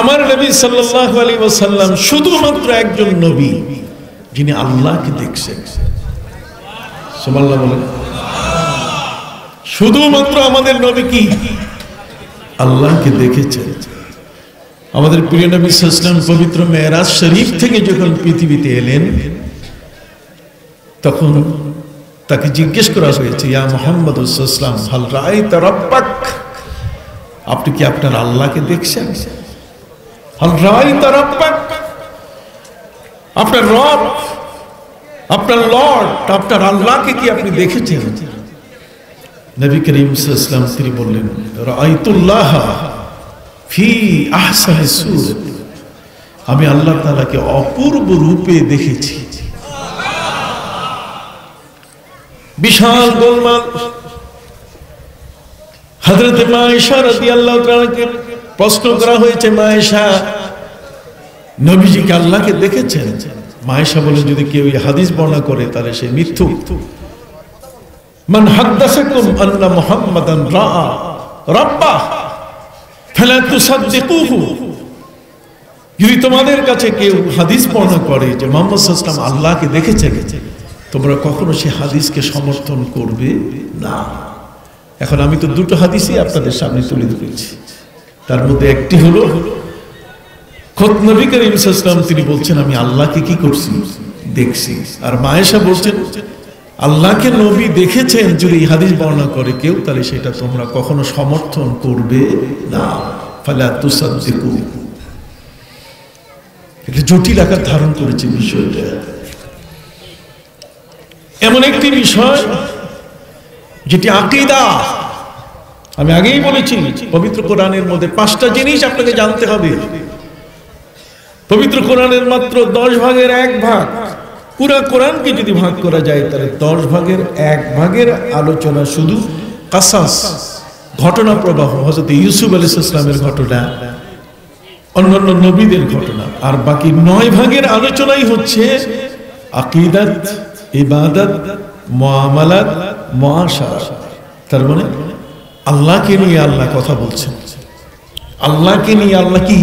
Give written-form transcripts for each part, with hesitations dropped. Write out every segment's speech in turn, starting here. আমার নবী সাল্লাল্লাহু আলাইহি ওয়াসাল্লাম শুধুমাত্র একজন নবী যিনি আল্লাহকে দেখছেন। সুবহানাল্লাহ বলেন। শুধুমাত্র আমাদের নবী কি আল্লাহকে দেখেছেন। আমাদের প্রিয় নবী সাল্লাল্লাহু আলাইহি ওয়াসাল্লাম পবিত্র মেরাজ শরীফ থেকে যখন পৃথিবীতে এলেন তখন তাকে জিজ্ঞেস করা হয়েছে, ইয়া মুহাম্মদ সাল্লাল্লাহু আলাইহি ওয়াসাল্লাম হাল রাআইতা রাব্বাক, আপনি কি আপনার আল্লাহকে দেখছেন? আপনার রব, আপনার লর্ড, আপনার আল্লাহকে কি আপনি দেখেছেন? নবী করিম সাল্লাল্লাহু আলাইহি ওয়াসাল্লাম বললেন, রাআইতুল্লাহ ফি আহসানি সূরত, আমি আল্লাহ তাআলাকে অপূর্ব রূপে দেখেছি। বিশাল গোলমাল। হযরত মা আয়েশা রাদিয়াল্লাহু তাআলাকে প্রশ্ন করা হয়েছে, মা আয়েশা নবীজিকে আল্লাহকে দেখেছেন? মা আয়েশা বলে, যদি কেউ এই হাদিস বর্ণনা করে তাহলে সে মিথ্যুক। মান হাদাসাকুম আন্না মুহাম্মাদান রাআ রাব্বাহ ফালা তুসাদদিকুহু, যদি তোমাদের কাছে কেউ হাদিস বর্ণনা করে যে মুহাম্মদ সাল্লাল্লাহু আলাইহি ওয়াসাল্লাম আল্লাহকে দেখেছে, তোমরা কখনো সেই হাদিসকে সমর্থন করবে না। এখন আমি তো দুটো হাদিসই আপনাদের সামনে তুলে ধরেছি, তার মধ্যে একটি হলো খোদ নবী করিম সাল্লাল্লাহু আলাইহি ওয়াসাল্লাম তিনি বলছেন আমি আল্লাহকে কি করছি, দেখছি। আর মা আয়েশা বলছেন আল্লাহকে নবী দেখেছেন, যদি হাদিস বর্ণনা করে কেউ তাহলে সেটা তোমরা কখনো সমর্থন করবে না। ফালা তুসাদদিকু, এটা জটিল আকার ধারণ করেছে বিষয়টা। এমন একটি বিষয় যেটি আকীদা। আমি আগেই বলেছি পবিত্র কোরআনের মধ্যে পাঁচটা জিনিস আপনাকে জানতে হবে। পবিত্র কোরআনের মাত্র 10 ভাগের 1 ভাগ, পুরা কোরআনকে যদি ভাগ করা যায় তাহলে 10 ভাগের 1 ভাগের আলোচনা শুধু কাসাস, ঘটনা প্রবাহ, হযরত ইউসুফ আলাইহিস সালামের ঘটনা, অন্যান্য নবীদের ঘটনা। আর বাকি 9 ভাগের আলোচনাই হচ্ছে আকীদাত, ইবাদত, মুআমালাত, মুআশারা। তার মানে আল্লাহকে নিয়ে আল্লাহ কথা বলছেন, আল্লাহকে নিয়ে আল্লাহ কি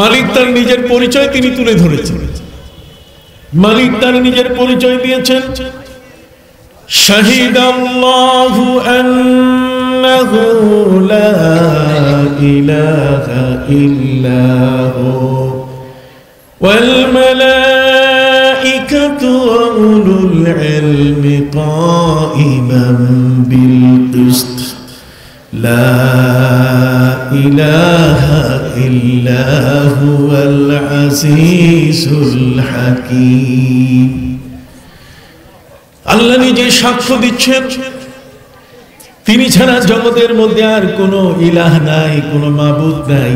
মালিক, তার নিজের পরিচয় তিনি তুলে ধরেছেন। মালিক তার নিজের পরিচয় দিয়েছেন, শাহিদাল্লাহু আন্নাহু লা ইলাহা ইল্লা হু ওয়াল মালাইকাতু ওয়া উলুল ইলমি কাইমান বিল কিসত, লা ইলাহা ইল্লা হুয়াল আজিজুল হাকীম। আল্লাহ নিজে সাক্ষ্য দিচ্ছেন তিনি ছাড়া জগতের মধ্যে আর কোনো ইলাহ নাই, কোনো মাবুদ নাই।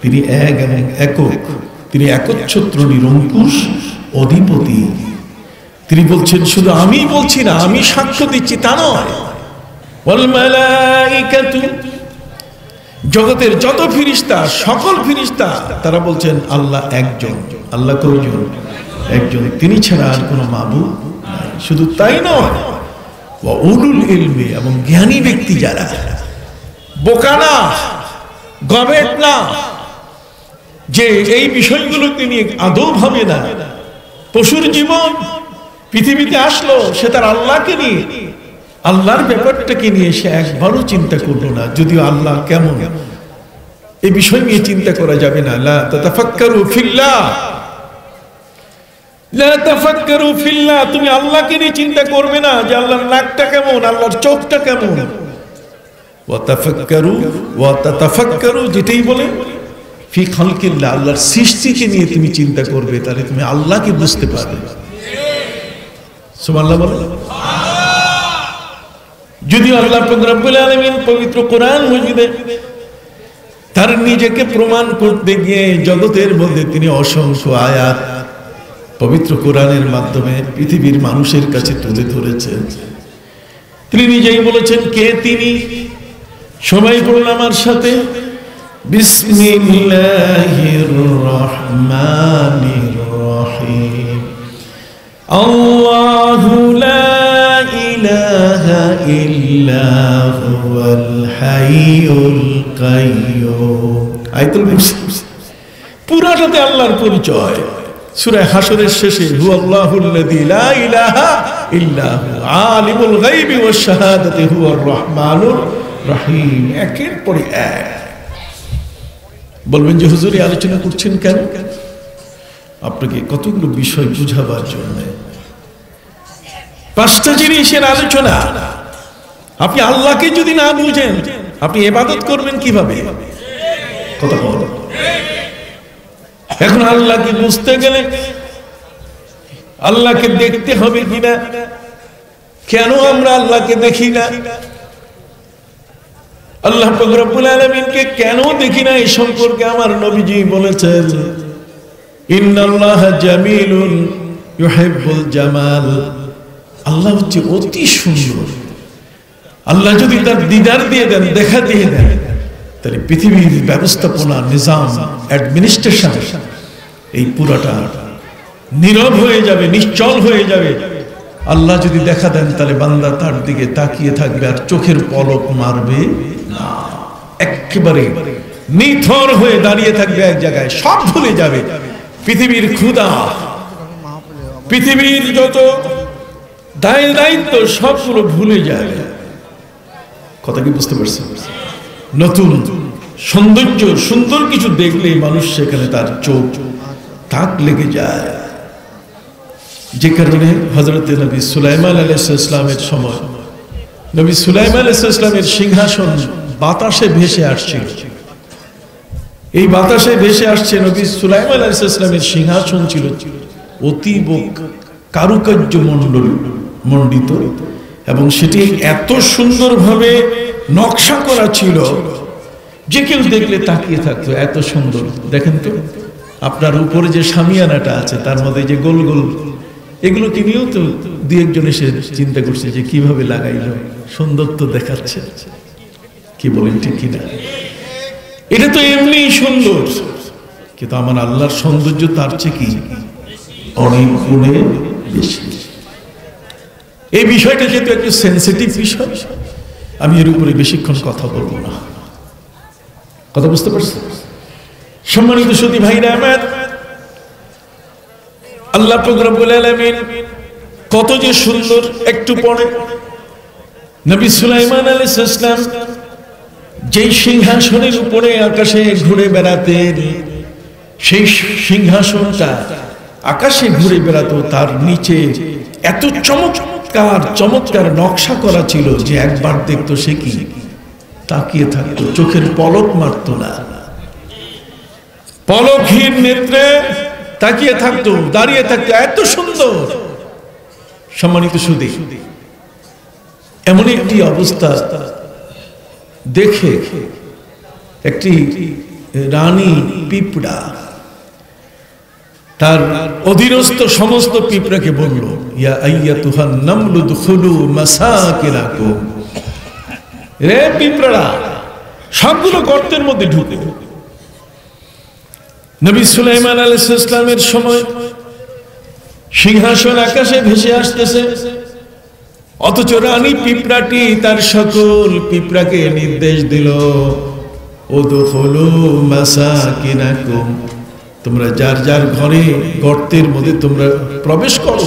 তিনি এক এবং একক, তিনি একচ্ছত্র নিরঙ্কুশ অধিপতি। তিনি বলছেন শুধু আমি বলছি না, আমি সাক্ষ্য দিচ্ছি তা নয়, জগতের যত ফিরিস্তা, সকল ফিরিস্তা তারা বলছেন আল্লাহ একজন। আল্লাহ কয়জন? একজন, তিনি ছাড়া আর কোনো মাবুদ নাই। শুধু তাই নয়, ওয়া উলুল ইলমি, এবং জ্ঞানী ব্যক্তি যারা, বোকা না, গবেট না, যে এই বিষয়গুলো তিনি আদৌ ভাবে না। পশুর জীবন পৃথিবীতে আসলো, সে তার আল্লাহকে নিয়ে, আল্লাহর ব্যাপারটাকে নিয়ে সে একবারও চিন্তা করলো না। যদিও আল্লাহ কেমন এই বিষয় নিয়ে চিন্তা করা যাবে না। লা তাতাফাক্কারু ফিল্লাহ, লা তাতাফাক্কারু ফিল্লাহ, তুমি আল্লাহকে নিয়ে চিন্তা করবে না যে আল্লাহর নাকটা কেমন, আল্লাহর চোখটা কেমন। ওয়া তাফাক্কারু, ওয়া তাতাফাক্কারু, যেটাই বলে ফি খালকিল্লাহ, আল্লাহর সৃষ্টিকে নিয়ে তুমি চিন্তা করবে, তাহলে তুমি আল্লাহকে বুঝতে পারবে। সুবহানাল্লাহ বলো। যদিও আল্লাহ পাক রব্বুল আলামিন পবিত্র কোরআন মজিদে তার নিজেকে প্রমাণ করতে গিয়ে জগতের মধ্যে তিনি অসংখ্য আয়াত পবিত্র কোরআনের মাধ্যমে পৃথিবীর মানুষের কাছে তুলে ধরেছেন। তিনি নিজেই বলেছেন কে তিনি। সবাই বলুন আমার সাথে, বিসমিল্লাহির রহমানির রহিম। আল্লাহু লা ইলাহা ইল্লা হুয়াল হাইয়ুল কাইয়ুম। আয়াতুল কুরসি পুরাটাতে আল্লাহর পরিচয়। সূরা হাশরের শেষে হু আল্লাহুল্লাযী লা ইলাহা ইল্লা হু আলিমুল গায়বি ওয়াশ শাহাদাতি হুয়ার রহমানুর রহিম। একের পর এক বলবেন যে হুজুর এই আলোচনা করছেন কেন? আপনাকে কতগুলো বিষয় বুঝাবার জন্য। পাঁচটা জিনিসের আলোচনা। আপনি আল্লাহকে যদি না বুঝেন আপনি ইবাদত করবেন কিভাবে? কথা বলো। এখন আল্লাহকে বুঝতে গেলে আল্লাহকে দেখতে হবে কিনা, কেন আমরা আল্লাহকে দেখি না, আল্লাহ পাক রব্বুল আলামিনকে কেন দেখি না এই সম্পর্কে আমার নবীজি বলেছেন ইন্নাল্লাহা জামিলুন ইউহিব্বুল জামাল। আল্লাহ হচ্ছে অতি সুন্দর। আল্লাহ যদি তার দিদার দিয়ে দেন, দেখা দিয়ে দেন, তাহলে পৃথিবীর ব্যবস্থাপনা নিজাম অ্যাডমিনিস্ট্রেশন এই পুরাটা নীরব হয়ে যাবে, নিশ্চল হয়ে যাবে। আল্লাহ যদি দেখা দেন তাহলে বান্দা তার দিকে তাকিয়ে থাকবে আর চোখের পলক মারবে না, একেবারে নিথর হয়ে দাঁড়িয়ে থাকবে এক জায়গায়, সব ভুলে যাবে। পৃথিবীর ক্ষুধা, পৃথিবীর যত দায় দায়িত্ব সবগুলো ভুলে যাবে। কথা কি বুঝতে পারছি? নতুন সৌন্দর্য, সুন্দর কিছু দেখলে মানুষ সেখানে তার চোখ তাক লেগে যায়। যে কারণে হযরত নবী সুলাইমান আলাইহিস সালামের সময় নবী সুলাইমান আলাইহিস সালামের সিংহাসন বাতাসে ভেসে আসছে। এই বাতাসে ভেসে আসছে নবী সুলাইমান আলাইহিস সালামের সিংহাসন ছিল অতীব কারুকার্য মণ্ডিত এবং সেটি এত সুন্দরভাবে নকশা করা ছিল যে কেউ দেখলে তাকিয়ে থাকতো, এত সুন্দর। দেখেন তো আপনার উপরে যে শামিয়ানাটা আছে তার মধ্যে যে গোল গোল, এগুলো কি নিয়েও তো দুই একজন এসে চিন্তা করছে যে কিভাবে লাগাইল, সুন্দর তো দেখাচ্ছে। কি বলেন ঠিক কিনা? এটা তো এমনি সুন্দর, কিন্তু আমার আল্লাহর সৌন্দর্য তার চেয়ে কি অনেক গুণে বেশি। এই বিষয়টা যেহেতু একটু সেন্সিটিভ বিষয়, আমি এর উপরে বেশিক্ষণ কথা বলবো না। কথা বুঝতে পারছি? সম্মানিত সুধী ভাইরা, আমার আল্লাহ পাক রব্বুল আলামিন কত যে সুন্দর। একটু পরে নবী সুলাইমান আলাইহিস সালাম যেই সিংহাসনের উপরে আকাশে ঘুরে বেড়াতেন, সেই সিংহাসনটা আকাশে ঘুরে বেড়াতো, তার নিচে এত চমৎকার চমৎকার নকশা করা ছিল যে একবার দেখতো সে কি তাকিয়ে থাকতো, চোখের পলক মারতো না, পলকহীন নেত্রে তাকিয়ে থাকতো, দাঁড়িয়ে থাকতো, এত সুন্দর। সম্মানিত সুধী, এমন একটি অবস্থা দেখে একটি রানী পিঁপড়া তার অধীনস্থ সমস্ত পিঁপড়াকে বলল ইয়া আইয়াতুহান নামলু দুখুলু মাসাকিনাকুম, রে পিঁপড়ারা সবগুলো গর্তের মধ্যে ঢুকে। নবী সুলাইমান আলাইহিস সালামের সময় সিংহাসন আকাশে ভেসে আসতেছে, অথচ রানী পিঁপড়াটি তার সকল পিঁপড়াকে নির্দেশ দিল উদখুলু মাসাকিনাকুম, তোমরা যার যার ঘরে গর্তের মধ্যে তোমরা প্রবেশ করো।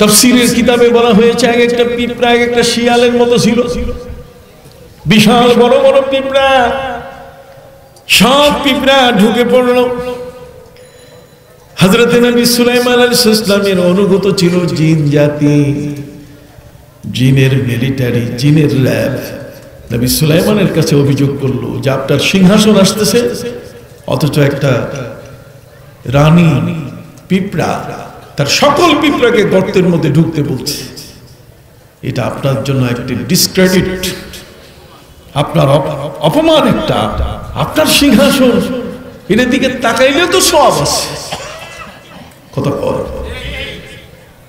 তাফসীরের কিতাবে বলা হয়েছে এক একটা পিঁপড়া এক একটা শিয়ালের মতো ছিল, বিশাল বড় বড় পিঁপড়া। সব পিঁপড়া ঢুকে পড়ল। হযরত নবী সুলাইমান আলাইহিস সালামের অনুগত ছিল জিন জাতি, জিনের মিলিটারি, জিনের ল্যাব। নবী সুলাইমানের কাছে অভিযোগ করলো যে আপনার সিংহাসন আসতেছে অথচ একটা রানী পিঁপড়া তার সকল পিঁপড়াকে গর্তের মধ্যে ঢুকতে বলছে, এটা আপনার জন্য একটি ডিসক্রেডিট, আপনার অপমান, একটা আপনার সিংহাসন, এটার দিকে তাকাইলে তো সব আছে। কথা বল।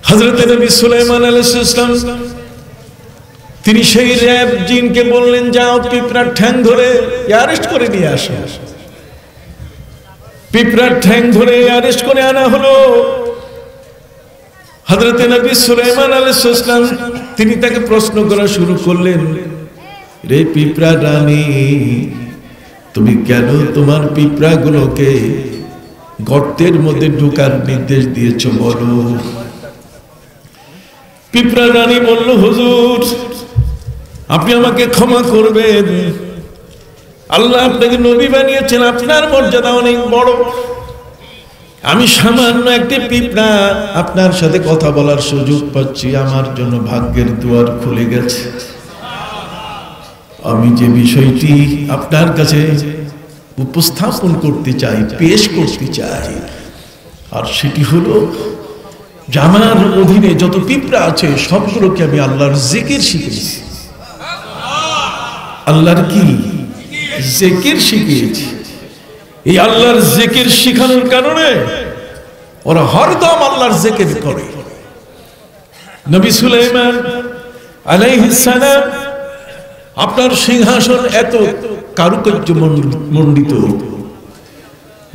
হযরত নবী সুলাইমান আলাইহিস সালাম তিনি সেই র্যাব জিনকে বললেন যাও পিঁপড়ার ঠ্যাং ধরে অ্যারেস্ট করে নিয়ে আসো। পিঁপড়ার ঠ্যাং ধরে অ্যারেস্ট করে আনা হলো। হযরত নবী সুলাইমান আলাইহিস সালাম তিনি তাকে প্রশ্ন করা শুরু করলেন রে পিঁপড়া রানী, তুমি কেন তোমার পিঁপড়াগুলোকে গর্তের মধ্যে ঢোকার নির্দেশ দিয়েছো বলো। পিঁপড়া রানী বলল, হুজুর আপনি আমাকে ক্ষমা করবেন, আল্লাহ আপনাকে নবী বানিয়েছেন, আপনার মর্যাদা অনেক বড়, আমি সামান্য একটি পিঁপড়া আপনার সাথে কথা বলার সুযোগ পাচ্ছি, আমার জন্য ভাগ্যের দুয়ার খুলে গেছে। আমি যে বিষয়টি আপনার কাছে উপস্থাপন করতে চাই, পেশ করতে চাই, আর সেটি হলো আমার অধীনে যত পিঁপড়া আছে সবগুলোকে আমি আল্লাহর জিকির শিখিয়েছি, আল্লাহর কি জিকির শিখিয়েছি। এই আল্লাহর জিকির শিখানোর কারণে ওরা হরদম আল্লাহর জিকির করে। নবী সুলাইমান আলাইহিস সালাম আপনার সিংহাসন এত কারুকার্য মণ্ডিত,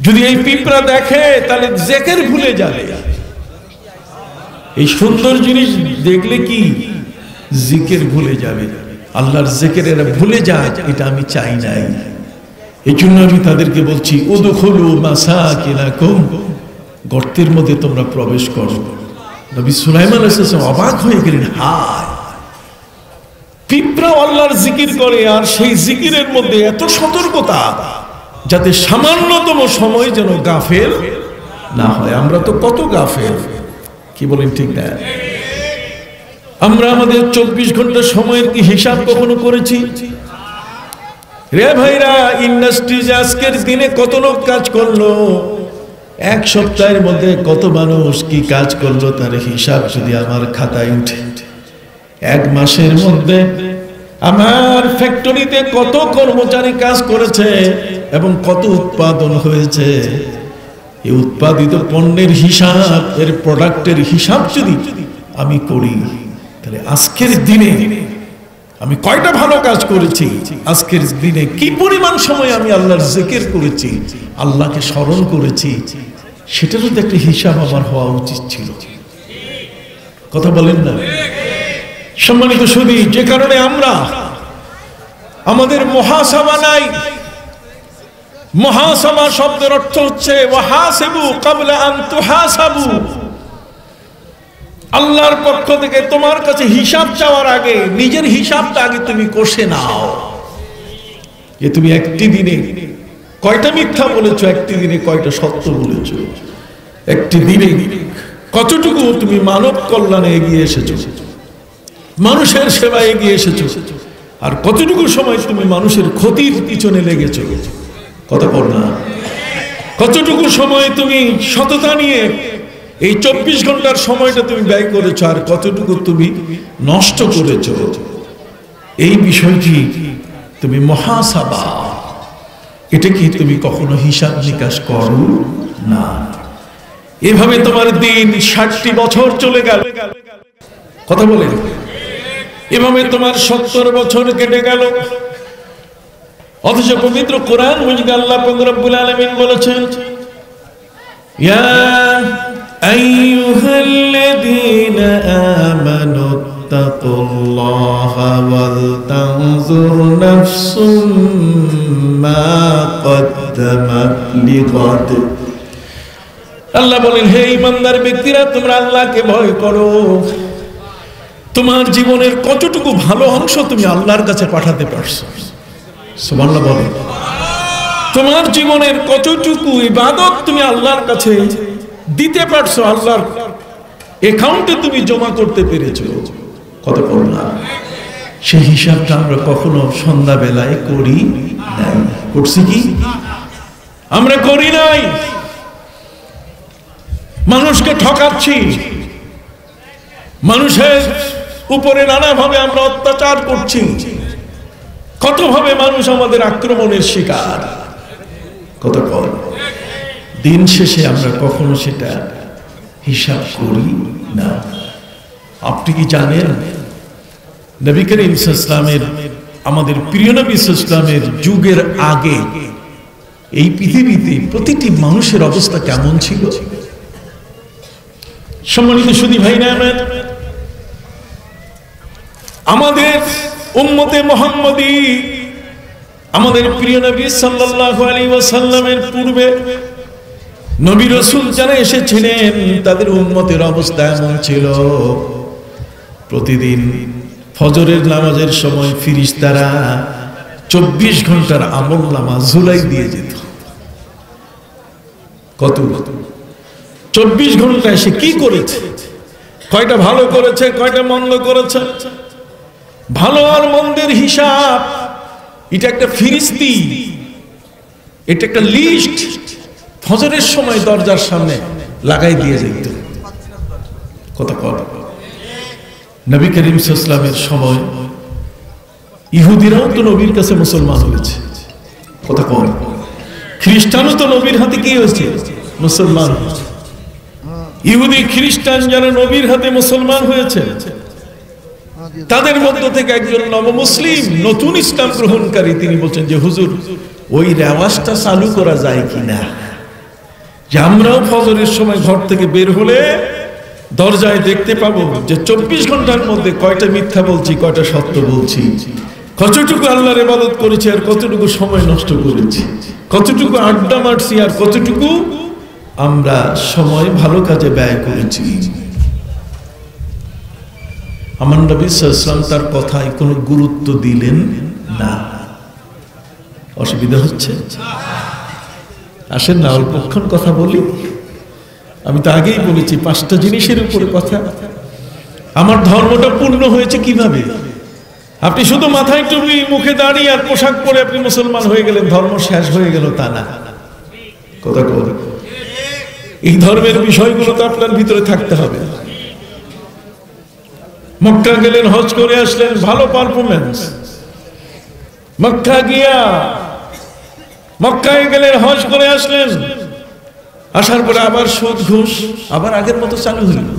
যদি এই পিঁপড়া দেখে তাহলে জিকির ভুলে যাবে। এই সুন্দর জিনিস দেখলে কি জিকির ভুলে যাবে, আল্লাহর জিকির এরা ভুলে যায়, এটা আমি চাই নাই। এই জন্য আমি তাদেরকে বলছি উদখুলু মাসাকিনাকুম, গর্তের মধ্যে তোমরা প্রবেশ করো। নবী সুলাইমান আলাইহিস সালাম অবাক হয়ে গেলেন, হায় পিঁপড়া আল্লাহর জিকির করে আর সেই জিকিরের মধ্যে এত সতর্কতা যাতে সামান্যতম সময় যেন গাফেল না হয়। আমরা তো কত গাফেল, কি বলেন ঠিক না? আমরা আমাদের 24 ঘন্টা সময়ের কি হিসাব কখনো করেছি রে ভাইরা? ইন্ডাস্ট্রিজ আজকের দিনে কত লোক কাজ করলো, এক সপ্তাহের মধ্যে কত মানুষ কি কাজ করলো তার হিসাব যদি আমার খাতায় উঠে, এক মাসের মধ্যে আমার ফ্যাক্টরিতে কত কর্মচারী কাজ করেছে এবং কত উৎপাদন হয়েছে, এই উৎপাদিত পণ্যের হিসাব, এর প্রোডাক্টের হিসাব যদি আমি করি তাহলে আজকের দিনে আমি কয়টা ভালো কাজ করেছি, আজকের দিনে কি পরিমাণ সময় আমি আল্লাহর জিকির করেছি, আল্লাহকে স্মরণ করেছি, সেটারও তো একটা হিসাব আমার হওয়া উচিত ছিল। কথা বলেন না সম্মানিত সুধী? যে কারণে আমরা আমাদের মুহাসাবা নাই। মুহাসাবা শব্দের অর্থ হচ্ছে ওয়াহাসিবু ক্বাবলা আন তুহাসাবু, আল্লাহর পক্ষ থেকে তোমার কাছে হিসাব চাওয়ার আগে নিজের হিসাবটা আগে তুমি কষে নাও যে তুমি একটি দিনে কয়টা মিথ্যা বলেছো, একটি দিনে কয়টা সত্য বলেছো, একটি দিনে কতটুকু তুমি মানব কল্যাণে এগিয়ে এসেছো, মানুষের সেবায় এগিয়ে এসেছো, আর কতটুকু সময় তুমি মানুষের ক্ষতির পিছনে লেগেছো। কথা বল না, কতটুকু সময় তুমি সততা নিয়ে এই 24 ঘন্টার সময়টা তুমি ব্যয় করেছো, আর কতটুকু তুমি নষ্ট করেছো, এই বিষয়টি তুমি মুহাসাবা, এটা কি তুমি কখনো হিসাব নিকাশ করো না। এভাবে তোমার দিন 60টি বছর চলে গেল, কথা বলেন, এভাবে তোমার 70 বছর কেটে গেল। অথচ পবিত্র কোরআন মুজিদ আল্লাহ রাব্বুল আলামিন বলেছেন ইয়া আইয়ুহাল্লাযীনা আমানু তাকুল্লাহা ওয়াল তানজুর নাফসুম মা কদ্দামাত লিগাদ। আল্লাহ বলেন, হে ইমানদার ব্যক্তিরা, তোমরা আল্লাহকে ভয় করো, তোমার জীবনের কতটুকু ভালো অংশ তুমি আল্লাহর কাছে পাঠাতে পারছো। সুবহানাল্লাহ বলেন, তোমার জীবনের কতটুকু ইবাদত তুমি আল্লাহর কাছে দিতে পারছো, আল্লাহর অ্যাকাউন্টে তুমি জমা করতে পেরেছো। কত করুণা! সেই হিসাবটা আমরা কখনো সন্ধ্যাবেলায় করি নাই। করছি কি? আমরা করি নাই। মানুষকে ঠকাচ্ছি, মানুষের উপরে নানাভাবে আমরা অত্যাচার করছি, কতভাবে মানুষ আমাদের আক্রমণের শিকার। কত কর দিন শেষে আমরা কখনো সেটা হিসাব করি না। আপনি কি জানেন নবী করিম সাল্লাল্লাহু আলাইহি ওয়াসাল্লামের, আমাদের প্রিয় নবী সাল্লাল্লাহু আলাইহি ওয়াসাল্লামের যুগের আগে এই পৃথিবীতে প্রতিটি মানুষের অবস্থা কেমন ছিল? সম্মানিত সুধী ভাইরা, আমাদের উম্মতে মুহাম্মাদি আমাদের প্রিয় নবী সাল্লাল্লাহু আলাইহি ওয়াসাল্লামের পূর্বে নবী রাসূল যারা এসেছিলেন তাদের উম্মতের অবস্থা এমন ছিল, প্রতিদিন ফজরের নামাজের সময় ফেরেশতারা ২৪ ঘন্টার আমলনামা ঝুলাই দিয়ে যেত। কত ২৪ ঘন্টায় সে কি করেছে, কয়টা ভালো করেছে, কয়টা মন্দ করেছে, ভালো আর মন্দের হিসাব। এটা একটা ফেরেশতা, এটা একটা লিস্ট ফজরের সময় দরজার সামনে লাগাই দিয়ে যেত। কত কত নবী করিম সাল্লাল্লাহু আলাইহি ওয়াসাল্লামের সময় ইহুদিরাও তো নবীর কাছে মুসলমান হয়েছে, কথা কম খ্রিস্টানও তো নবীর হাতে কি হয়েছে, মুসলমান হয়েছে। ইহুদি খ্রিস্টান যারা নবীর হাতে মুসলমান হয়েছে তাদের মধ্য থেকে একজন নবমুসলিম নতুন ইসলাম গ্রহণকারী তিনি বলছেন যে হুজুর, ওই রেওয়াজটা চালু করা যায় কিনা যে আমরাও ফজরের সময় ঘর থেকে বের হলে দরজায় দেখতে পাবো যে ২৪ ঘন্টার মধ্যে কয়টা মিথ্যা বলছি, কয়টা সত্য বলছি, কতটুকু আল্লাহর ইবাদত করেছি আর কতটুকু সময় নষ্ট করেছি, কতটুকু আড্ডা মারছি আর কতটুকু আমরা সময় ভালো কাজে ব্যয় করেছি। আমার নবী সাল্লাল্লাহু আলাইহি ওয়াসাল্লাম তার কথায় কোনো গুরুত্ব দিলেন না। অসুবিধা হচ্ছে? আসেন না অল্পক্ষণ কথা বলি। আমি তো আগেই বলেছি ৫টা জিনিসের উপরে কথা। আমার ধর্মটা পূর্ণ হয়েছে কিভাবে? আপনি শুধু মাথায় টুপি, মুখে দাড়ি আর পোশাক পরে আপনি মুসলমান হয়ে গেলেন, ধর্ম শেষ হয়ে গেল তা না। কথা বলি, এই ধর্মের বিষয়গুলো তো আপনার ভিতরে থাকতে হবে। মক্কা গেলেন, হজ করে আসলেন, ভালো পারফরমেন্স। মক্কায় গেলেন, হজ করে আসলেন, আসার পরে আবার সুদ ঘুষ আবার আগের মতো চালু হইল।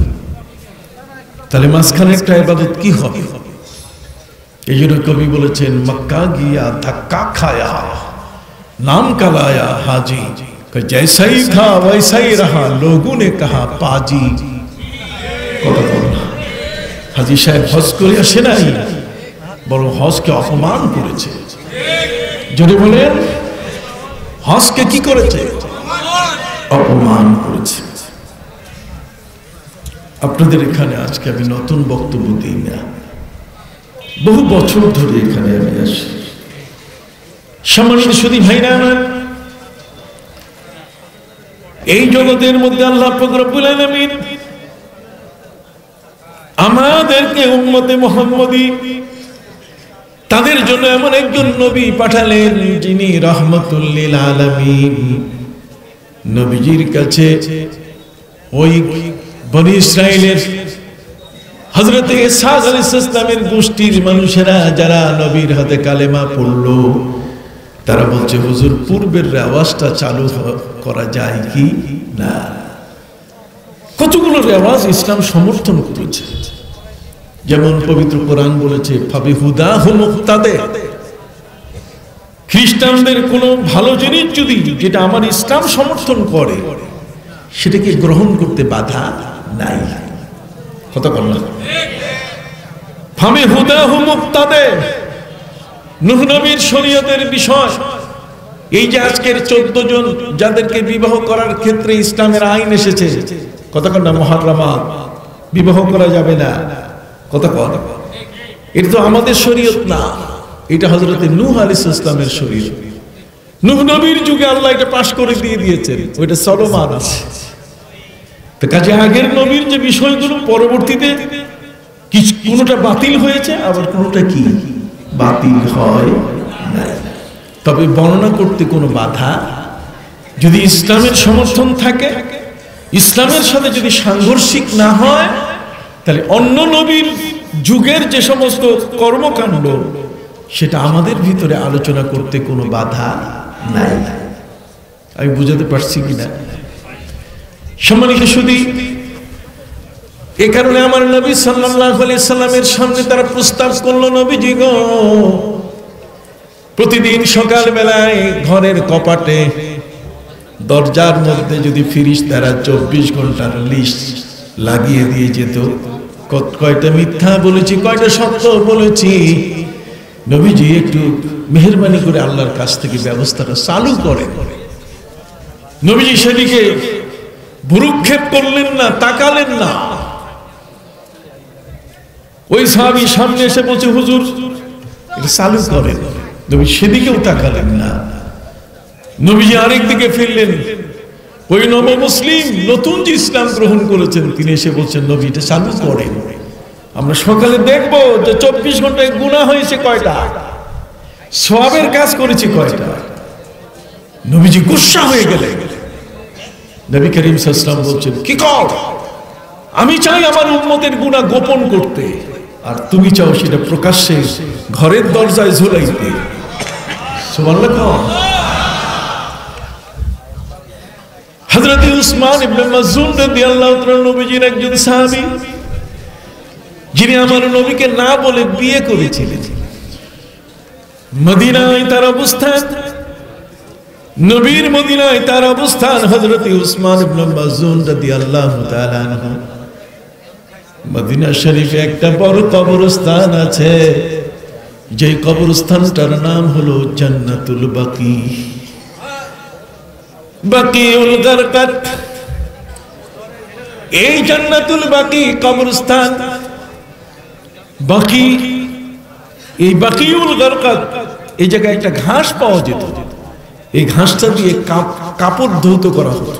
তাহলে মাঝখানে একটা ইবাদত কি হবে? এই জন্য কবি বলেছেন, মক্কা গিয়া ধাক্কা খায়া নাম কালায়া হাজি, জৈসাই থা ওয়ৈসাই রাহা লোগো নে কাহা পাজি। হাজি সাহেব হজ করে আসে নাই, বরং হজকে অপমান করেছে। যদি বলেন হজকে কি করেছে? অপমান করেছে। আপনাদের এখানে আজকে আমি নতুন বক্তব্য দিই না, বহু বছর ধরে এখানে আমি আসি। সম্মানিত সুধী ভাইরা, এই জগতের মধ্যে আল্লাহ পাক রব্বুল আলামিন আমাদেরকে উম্মতে মুহাম্মদী তাদের জন্য এমন একজন নবী পাঠালেন যিনি রাহমাতুল লিল আলামিন। নবীজির কাছে ওই বনী ইসরাইলের হযরত ঈসা আলাইহিস সালামের গোষ্ঠীর মানুষেরা যারা নবীর হাতে কালেমা পড়ল তারা বলছে হুজুর, পূর্বের রেওয়াজটা চালু করা যায় কি না? কতগুলো রেওয়াজ ইসলাম সমর্থন করেছে। যেমন পবিত্র কোরআন বলেছে, খ্রিস্টানদের কোন ভালো জিনিস যদি যেটা আমার ইসলাম সমর্থন করে সেটাকে গ্রহণ করতে বাধা নাই। কথা বল না, ফামে হুদা হুমুক তাদের নূহ নবীর শরীয়তের বিষয়। এই যে আজকের 14 জন যাদেরকে বিবাহ করার ক্ষেত্রে ইসলামের আইন এসেছে, কথা কন না, মুহাররামাত বিবাহ করা যাবে না, কথা কন, এটা তো আমাদের শরীয়ত না, এটা হযরত নূহ আলাইহিস সালামের শরীয়ত। নূহ নবীর যুগে আল্লাহ এটা পাশ করে দিয়ে দিয়েছেন, ওইটা চলমান আছে। তো কাজে আগের নবীর যে বিষয়গুলো পরবর্তীতে কিছু কোনোটা বাতিল হয়েছে, আবার কোনোটা কি বাতিল হয় না। তবে বর্ণনা করতে কোনো বাধা, যদি ইসলামের সমর্থন থাকে, ইসলামের সাথে যদি সাংঘর্ষিক না হয়, তাহলে অন্য নবীর যুগের যে সমস্ত কর্মকাণ্ড সেটা আমাদের ভিতরে আলোচনা করতে কোনো বাধা নাই। আমি বুঝাতে পারছি কিনা? সম্মানিত সুধী, এ কারণে আমার নবী সাল্লাল্লাহু আলাইহি সাল্লামের সামনে তারা প্রস্তাব করলো, নবীজি গো, প্রতিদিন সকাল বেলায় ঘরের কপাটে দরজার মধ্যে যদি ফেরেশতারা ২৪ ঘন্টার লিস্ট লাগিয়ে দিয়ে যেত, কয়টা মিথ্যা বলেছি, কয়টা সত্য বলেছি, নবীজি একটু मेहरबानी करे आल्लाहर काछ थेके व्यवस्थाटा चालू करें। नबीजी सेदिके भुरुक्षेप करलेन ना, ताकालेन ना। ओई साहाबी सामने एसे बोलछे हुजूर এটা চালু করেন, নবী সেদিকেও তাকালেন না। নবীজি আরেক দিকে ফিরলেন, ওই নব মুসলিম নতুন যে ইসলাম গ্রহণ করেছেন তিনি এসে বলছেন নবী এটা চালু করেন, আমরা সকালে দেখব যে ২৪ ঘন্টায় গুনাহ হয়েছে কয়টা, সওয়াবের কাজ করেছি কয়টা। নবীজি গুসা হয়ে গেলেন। নবী করিম সাল্লাল্লাহু আলাইহি ওয়াসাল্লাম বলছেন কি কর, আমি চাই আমার উম্মতের গুনাহ গোপন করতে, আর তুমি চাও সেটা প্রকাশ্যে ঘরের দরজায় ঝুলাইতে। সুবহানাল্লাহ। হযরত উসমান ইবনে মাযুন রাদিয়াল্লাহু তাআলা নবীজির একজন সাহাবী, যিনি আমার নবীকে না বলে বিয়ে করেছিলেন। মদিনায় তার অবস্থান, নবীর মদিনায় তার অবস্থান। হযরত উসমান ইবনে মাযুন রাদিয়াল্লাহু তাআলা আনহু, মদিনা শরীফে একটা বড় কবরস্থান আছে, যে কবরস্থানটার নাম হলো জান্নাতুল বাকি, বাকিউল গারকাত। এই জান্নাতুল বাকি কবরস্থান, বাকি, এই বাকিউল গারকাত, এই জায়গায় একটা ঘাস পাওয়া যেত, এই ঘাসটা দিয়ে কাপড় ধৌত করা হতো।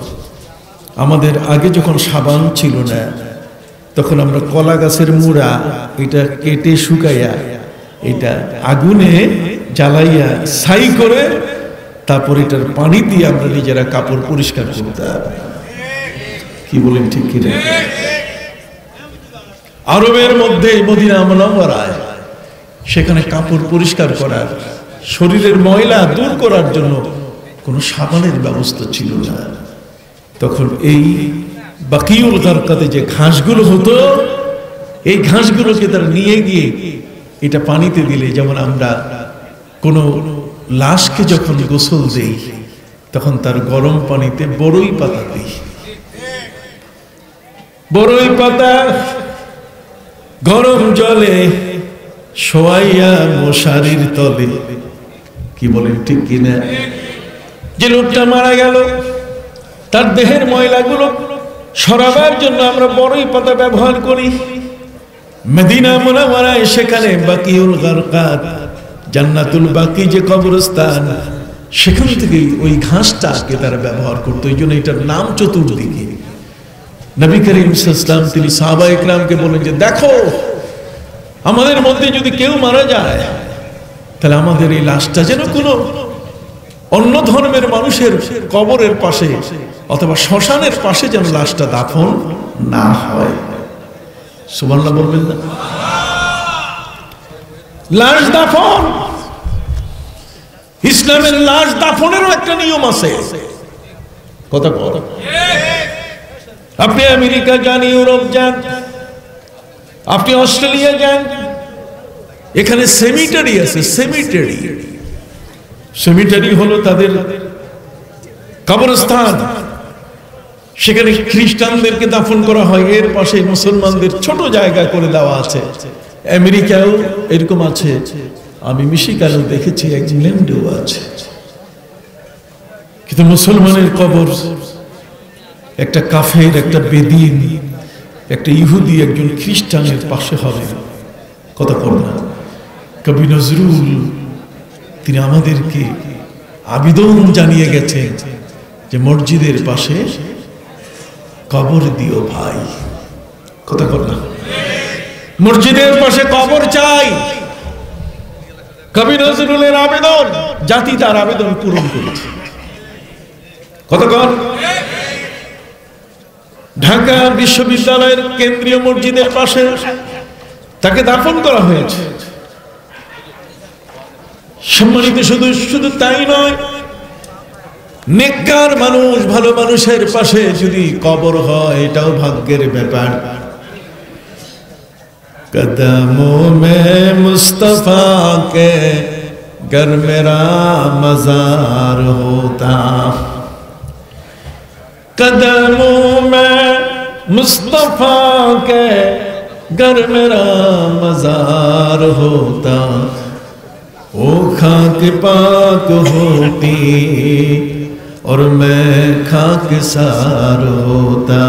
আমাদের আগে যখন সাবান ছিল না, তখন আমরা কলা গাছের মুড়া এটা কেটে শুকাইয়া এটা আগুনে জ্বালাইয়া ছাই করে তারপর এটার পানি দিয়ে আমরা নিজেরা কাপড় পরিষ্কার করতাম। কি বলেন ঠিক কি না? আরবের মধ্যে মদিনা মুনাওয়ারায় সেখানে কাপড় পরিষ্কার করার, শরীরের ময়লা দূর করার জন্য কোনো সাবানের ব্যবস্থা ছিল না। তখন এই বাকিউল গারকাতে যে ঘাসগুলো হতো, এই ঘাসগুলোকে তারা নিয়ে গিয়ে এটা পানিতে দিলে, যেমন আমরা কোনো লাশকে যখন গোসল দেই তখন তার গরম পানিতে বড়ই পাতা দিই। বড়ই পাতা গরম জলে শোয়াইয়া মশারির তলে, কি বলেন ঠিক কিনা, যে লোকটা মারা গেল তার দেহের ময়লাগুলো সরাবার জন্য আমরা বড়ই পাতা ব্যবহার করি। মদিনা মুনাওয়ারায় সেখানে বাকিউল গারকাত, জান্নাতুল বাকি যে কবরস্থান, সেখান থেকে ওই ঘাসটাকে তারা ব্যবহার করতো, এই জন্য এটার নাম চতুর্দিকে। নবী করিম সাল্লাল্লাহু আলাইহি ওয়াসাল্লাম তিনি সাহাবায়ে কেরামকে বলেন যে দেখো, আমাদের মধ্যে যদি কেউ মারা যায় তাহলে আমাদের এই লাশটা যেন কোনো অন্য ধর্মের মানুষের কবরের পাশে অথবা শ্মশানের পাশে যেন লাশটা দাফন না হয়। সুবহানাল্লাহ বলবেন না? লাশ দাফন, ইসলামের লাশ দাফনেরও একটা নিয়ম আছে। কথা বল, আপনি আমেরিকা যান, ইউরোপ যান, আপনি অস্ট্রেলিয়া যান, এখানে সেমিটারি আছে। সেমিটারি, সেমিটারি হলো তাদের কবরস্থান, সেখানে খ্রিস্টানদেরকে দাফন করা হয়, এর পাশে মুসলমানদের ছোট জায়গা করে দেওয়া আছে। আমেরিকাও এরকম আছে, আমি মিশিগানেও দেখেছি, ইংল্যান্ডেও আছে। কিন্তু মুসলমানের কবর, একটা কাফের, একটা বেদীন, একটা ইহুদি, একজন খ্রিস্টানের পাশে হবে। কথা বল না? কবি নজরুল তিনি আমাদেরকে আবেদন জানিয়ে গেছে যে মসজিদের পাশে কবর দিও ভাই। কথা বল না? মসজিদের পাশে কবর চাই, কবি নজরুলের আবেদন, জাতি তার আবেদন পূরণ করেছে। কথা বল, ঢাকা বিশ্ববিদ্যালয়ের কেন্দ্রীয় মসজিদের পাশে তাকে দাফন করা হয়েছে। সম্মানিত, শুধু শুধু তাই নয়, নেককার মানুষ, ভালো মানুষের পাশে যদি কবর হয় এটাও ভাগ্যের ব্যাপার। কদমোঁ মে মুস্তফা কে ঘর মেরা মাজার হোতা, कदमों में मुस्तफा के घर मेरा मजार होता, वो खाक पाक होती और मैं खाक सार होता।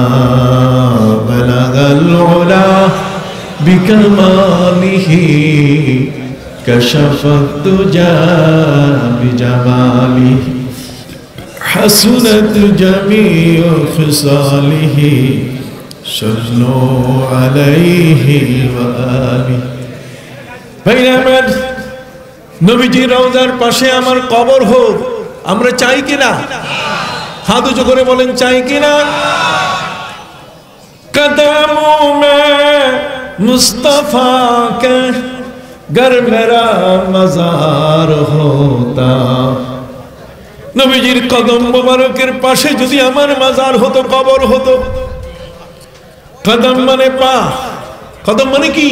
बलगल ओला बिकमाली कशफ तुजा बिजमाली हसनत जमी खिसाली सल्लो अलैहि व आलिहि। भाई अहमद नबीजी रौजार पाशे आमार कबर हो आमरा चाई किना? हाथ उंचो करे बोलें चाई किना? कदमों में मुस्तफा के घर मेरा मजार होता। नबीजीर कदम मुबारकेर पाशे यदि आमार मजार होतो कबर होतो। कदम माने पा, कदम माने की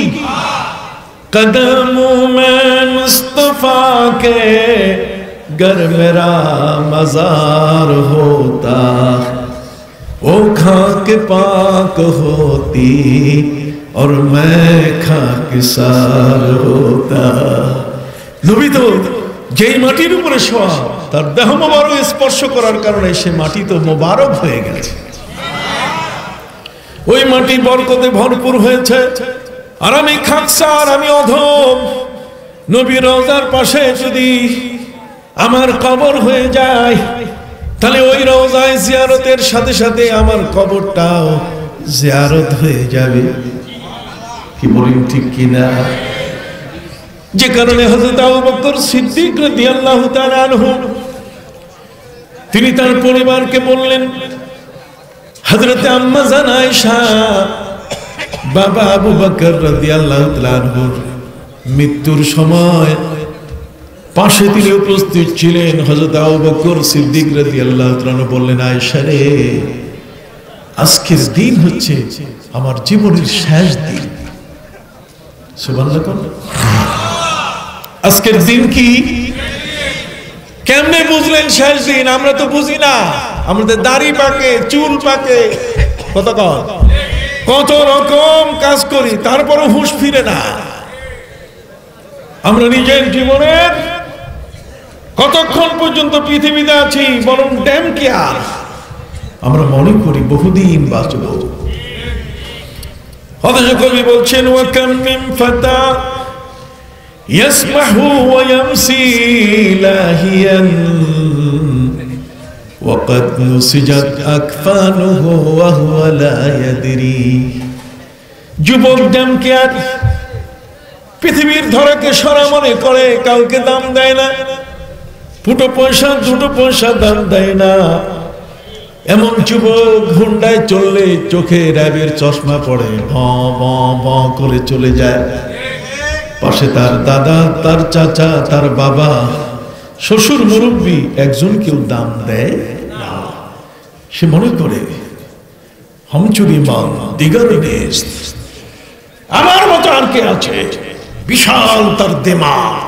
कदमों में मुस्तफा के घर मेरा मजार होता। वो खाक पाक होती और मैं खाक सार होता। नबी तो जे माटिर ऊपर शोआ तार देह मुबारक स्पर्श करार कारणे से माटी तो मुबारक हो गेछे। ওই মাটি বরকতে ভরপুর হয়েছে। আর আমি খাকসার, আমি অধম। নবী রওজার পাশে যদি আমার কবর হয়ে যায় তাহলে ওই রওজায় জিয়ারতের সাথে সাথে আমার কবরটাও জিয়ারত হয়ে যাবে। কি বলেন ঠিক কিনা? যে কারণে হযরত আবু বকর সিদ্দিক রাদিয়াল্লাহু তাআলা আনহু তিনি তার পরিবারকে বললেন, हजरत अम्मा जान आयशा बाबा अबू बकर रदियल्लाहु ताआला अन्हुर मृत्युर समय पाशे तिनी उपस्थित छिलेन। हजरत अबू बकर सिद्दीक रदियल्लाहु ताआला अन्हु बोलेन, आयशा रे आजकेर दिन हच्छे आमार जीवनेर शेष दिन। सुभानाल्लाह। आजकेर दिन की केमने बुझलेन शेष दिन? आमरा तो बुझी ना। আমাদের দাড়ি পাকে, চুল পাকে, কত রকম কাজ করি তারপরে হুঁশ ফিরে না। আমরা নিজের জীবনের কতক্ষণ পর্যন্ত পৃথিবীতে আছি বরং ড্যাম কি আর আমরা মনে করি বহুদিন বাঁচব। অথচ কবি বলছেন, ওয়া কাম মিন ফাতা ইয়াসমাহু ওয়া ইয়ামসি লাহিয়ান وقد نسجت أكفانه وهو لا يدري। যুবক দাম কি আর পৃথিবীর ধরাকে সরা মনে করে, কাউকে দাম দেয় না, ফুটো পয়সা দুটো পয়সা দাম দেয় না। এমন যুবক ঘুন্ডায় চললে চোখে র্যাবের চশমা পড়ে ভ করে চলে যায়। পাশে তার দাদা, তার চাচা, তার বাবা, শ্বশুর মুরব্বী একজন কেউ দাম দেয় না। সে মনে করে হামচুরি মান দিগারি দেশ, আমার মতো আর কে আছে? বিশাল তার দিমাগ,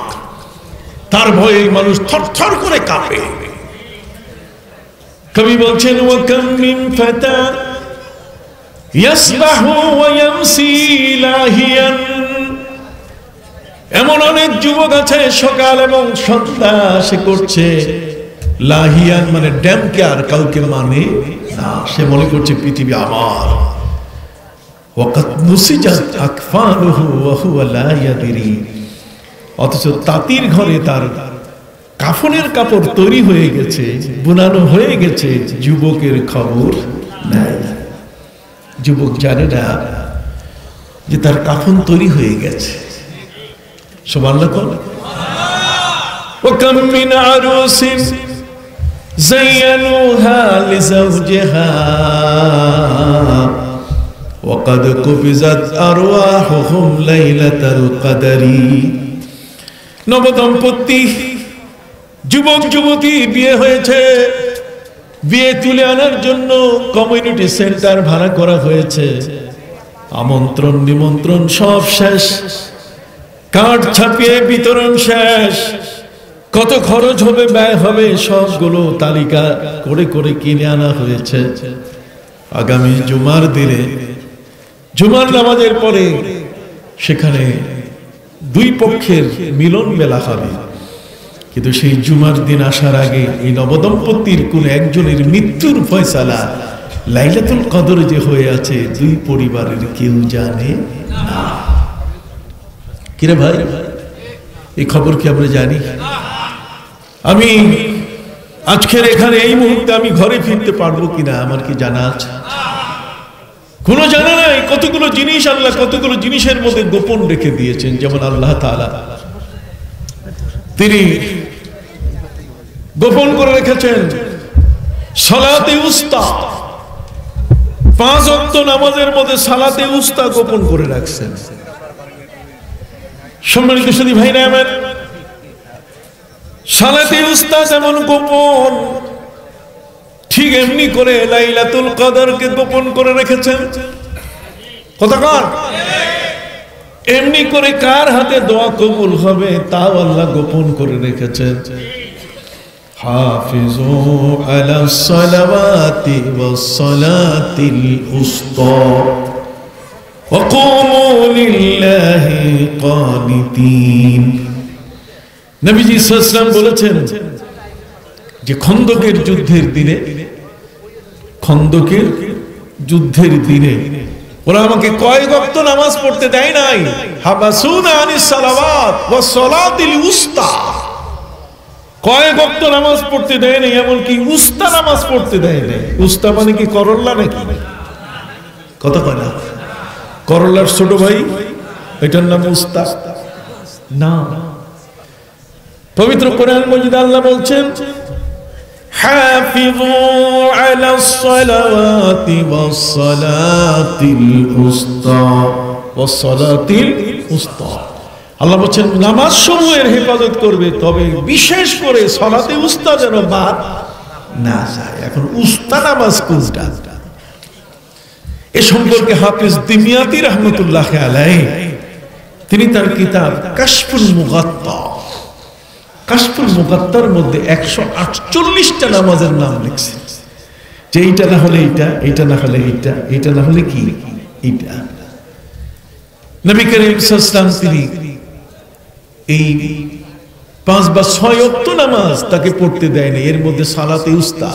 তার ভয়ে মানুষ থরথর করে কাঁপে। কবি বলছেন, ওয়া কাম মিন ফাতা ইয়াসবাহু ওয়া ইয়ামসি লাহিয়ান। এমন অনেক যুবক আছে সকাল এবং সন্ধ্যা সে করছে লাহিয়ান মানে ড্যাম কেয়ার, কাউকে মানে না। সে মনে করছে পৃথিবী আমার। ওয়াকাদ নুসিজাত আকফানুহু ওয়া হুয়া লা ইয়াদরি। অথচ তাঁতির ঘরে তার কাফনের কাপড় তৈরি হয়ে গেছে, বুনানো হয়ে গেছে, যুবকের খবর নাই। যুবক জানে না যে তার কাফন তৈরি হয়ে গেছে। সুবহানাল্লাহ। ওয়া কাম মিন আরুসিন জায়ানুহা লিজাওজিহা ওয়া কদ কুবিজাত আরওয়াহুহুম লাইলাতাল কদরি। নবদম্পতি যুবক যুবতী বিয়ে হয়েছে, বিয়ে তুলে আনার জন্য কমিউনিটি সেন্টার ভাড়া করা হয়েছে। আমন্ত্রণ নিমন্ত্রণ সব শেষ, কার্ড ছাপিয়ে বিতরণ শেষ, কত খরচ হবে ব্যয় হবে সবগুলো তালিকা করে করে কিনে আনা হয়েছে। আগামী জুমার দিনে জুমার নামাজের পরে সেখানে দুই পক্ষের মিলন মেলা হবে। কিন্তু সেই জুমার দিন আসার আগে এই নবদম্পতির কোন একজনের মৃত্যুর ফয়সালা লাইলাতুল কদর যে হয়ে আছে দুই পরিবারের কেউ জানে না। কি রে ভাই, এই খবর কি আমরা জানি? আমি আজকের এখানে এই মুহূর্তে আমি ঘরে ফিরতে পারবো কিনা আমার কি জানা আছে? কোনো জানা নাই। কতগুলো জিনিস আল্লাহ কতগুলো জিনিসের মধ্যে গোপন রেখে দিয়েছেন। যেমন আল্লাহ তাআলা তিনি গোপন করে রেখেছেন সালাতে উস্তা, পাঁচ ওয়াক্ত নামাজের মধ্যে সালাতে উস্তা গোপন করে রাখছেন। সম্মানিত সাথী ভাইরা, আমার সালাতে উস্তা যেমন গোপন, ঠিক এমনি করে লাইলাতুল কদরকে গোপন করে রেখেছেন। কতক্ষণ এমনি করে কার হাতে দোয়া কবুল হবে তাও আল্লাহ গোপন করে রেখেছেন। হাফিজু আলাস সালাওয়াতি ওয়াস সালাতিল উসতা ওয়া কুমু লিল্লাহি কানিতিন। নবীজি সাল্লাল্লাহু আলাইহি ওয়াসাল্লাম বলেছেন যে খন্দকের যুদ্ধের দিনে ওরা আমাকে কয়েক ওয়াক্ত নামাজ পড়তে দেয় নাই। হাবাসুনা আনিস সালাওয়াত ওয়া সালাতিল উস্তা, কয়েক ওয়াক্ত নামাজ পড়তে দেয় নাই, এমনকি উস্তা নামাজ পড়তে দেয় নাই। উস্তা মানে কি করল্লা নাকি? কথা কয় না, করল্লার ছোট ভাই, এটার নাম উস্তা না। পবিত্র কোরআন মজিদ আল্লাহ বলছেন হাফিযু আলাস সালাওয়াতি ওয়াস সালাতিল উস্তা ওয়াস সালাতিল উস্তা। আল্লাহ বলছেন নামাজ সমূহের হেফাজত করবে, তবে বিশেষ করে সালাতে উস্তা যেন বাদ না যায়। এখন উস্তা নামাজ কোনটা এ সম্পর্কে হাফেজ দিমিয়াতি রাহমাতুল্লাহ আলাইহি তিনি তার কিতাব কাশফুল মুগাত্তা, কাশফুল মুগাত্তার মধ্যে ১৪৮টা নামাজের নাম লিখছেন যে এইটা না হলে এইটা, এইটা না হলে এইটা, এইটা না হলে কি এইটা। নবী করিম সাল্লাল্লাহু আলাইহি ওয়াসাল্লাম এই 5 বা 6 ওয়াক্ত নামাজ তাকে পড়তে দেয় না, এর মধ্যে সালাতে উস্তা।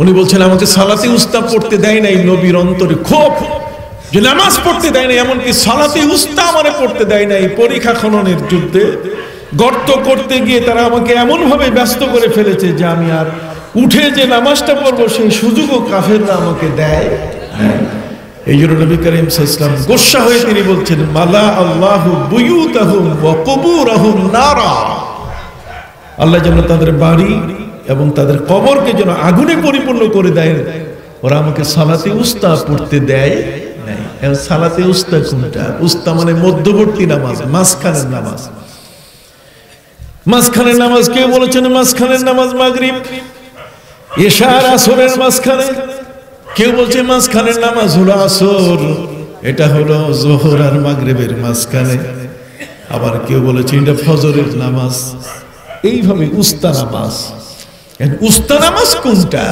উনি বলছেন আমাকে সালাতে উস্তা পড়তে দেয় নাই। নবীর অন্তরে ক্ষোভ যে নামাজ পড়তে দেয় না, এমনকি সালাতে উস্তা আমারে পড়তে দেয় নাই। পরীক্ষা খননের যুদ্ধে গর্ত করতে গিয়ে তারা আমাকে এমন ভাবে ব্যস্ত করে ফেলেছে যে আমি আর উঠে যে নামাজটা পড়বো সেই সুযোগও কাফেররা আমাকে দেয়। এই জন্য নবী করিম সাল্লাল্লাহু আলাইহি ওয়াসাল্লাম গোসা হয়ে তিনি বলছেন মালা আল্লাহু বুয়ুতাহুম ওয়া কুবুরাহুম নারা, আল্লাহ যেন তাদের বাড়ি এবং তাদের কবরকে যেন আগুনে পরিপূর্ণ করে দেয়। ওরা আমাকে সালাতে উস্তা পড়তে দেয় নাই। সালাতে উস্তা কোনটা? উস্তা মানে মধ্যবর্তী নামাজ, মাঝখানের নামাজ। মাঝখানের নামাজ কে বলেছেন? মাঝখানের নামাজ মাগরিব, এশার, আসরের মাঝখানে। কেউ বলছে মাঝখানের নামাজ হলো আসর, এটা হলো যোহর আর মাগরিবের মাঝখানে। আবার কেউ বলেছে এটা ফজরের নামাজ। এইভাবে উস্তা নামাজ, উস্তা নামাজ কোনটা